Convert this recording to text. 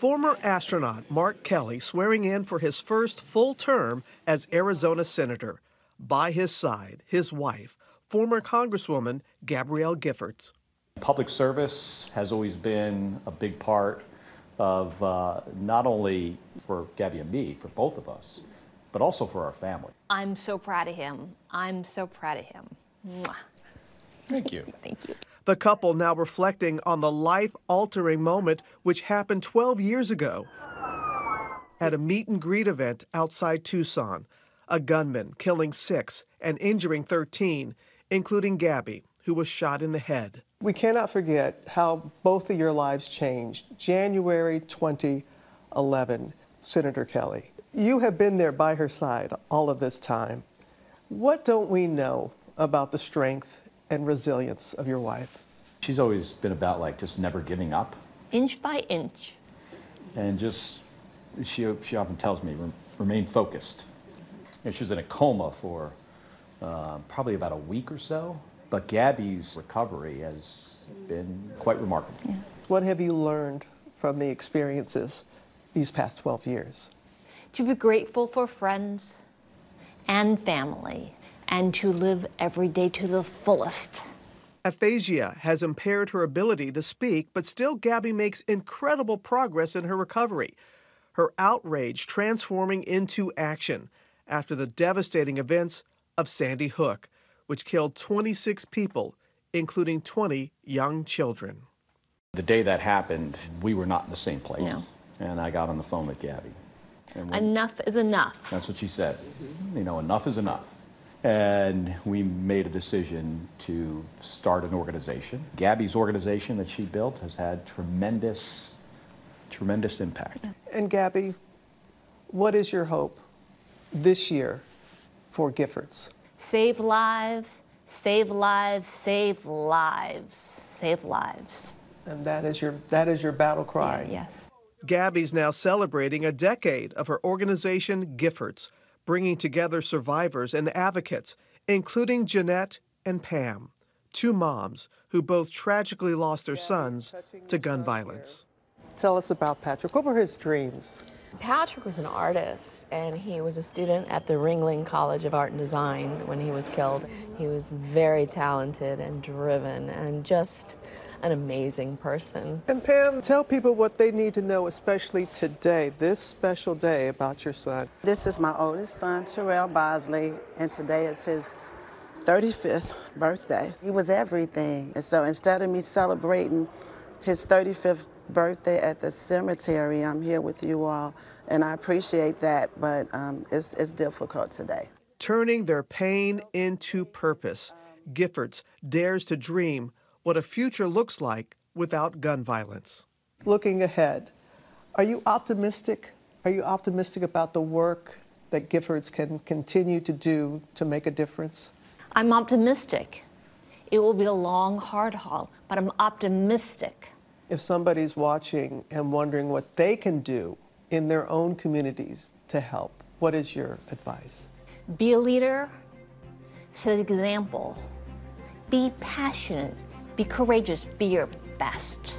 Former astronaut Mark Kelly swearing in for his first full term as Arizona senator. By his side, his wife, former Congresswoman Gabrielle Giffords. Public service has always been a big part of not only for Gabby and me, for both of us, but also for our family. I'm so proud of him. I'm so proud of him. Mwah. Thank you. Thank you. The couple now reflecting on the life-altering moment which happened 12 years ago at a meet-and-greet event outside Tucson. A gunman killing 6 and injuring 13, including Gabby, who was shot in the head. We cannot forget how both of your lives changed. January 2011, Senator Kelly. You have been there by her side all of this time. What don't we know about the strength and resilience of your wife? She's always been about like just never giving up. Inch by inch. And just, she often tells me, remain focused. You know, she was in a coma for probably about a week or so, but Gabby's recovery has been quite remarkable. Yeah. What have you learned from the experiences these past 12 years? To be grateful for friends and family, and to live every day to the fullest. Aphasia has impaired her ability to speak, but still Gabby makes incredible progress in her recovery. Her outrage transforming into action after the devastating events of Sandy Hook, which killed 26 people, including 20 young children. The day that happened, we were not in the same place. No. And I got on the phone with Gabby. And enough is enough. That's what she said. You know, enough is enough. And we made a decision to start an organization. Gabby's organization that she built has had tremendous, tremendous impact. And Gabby, what is your hope this year for Giffords? Save lives, save lives, save lives, save lives. And that is your battle cry. Yeah, yes. Gabby's now celebrating a decade of her organization, Giffords, bringing together survivors and advocates, including Jeanette and Pam, two moms who both tragically lost their sons to gun violence. Tell us about Patrick. What were his dreams? Patrick was an artist, and he was a student at the Ringling College of Art and Design when he was killed. He was very talented and driven and just an amazing person. And Pam, tell people what they need to know, especially today, this special day, about your son. This is my oldest son, Terrell Bosley, and today is his 35th birthday. He was everything, and so instead of me celebrating his 35th birthday at the cemetery, I'm here with you all, and I appreciate that, but it's difficult today. Turning their pain into purpose, Giffords dares to dream what a future looks like without gun violence. Looking ahead, are you optimistic? Are you optimistic about the work that Giffords can continue to do to make a difference? I'm optimistic. It will be a long, hard haul, but I'm optimistic. If somebody's watching and wondering what they can do in their own communities to help, what is your advice? Be a leader, set an example, be passionate, be courageous, be your best.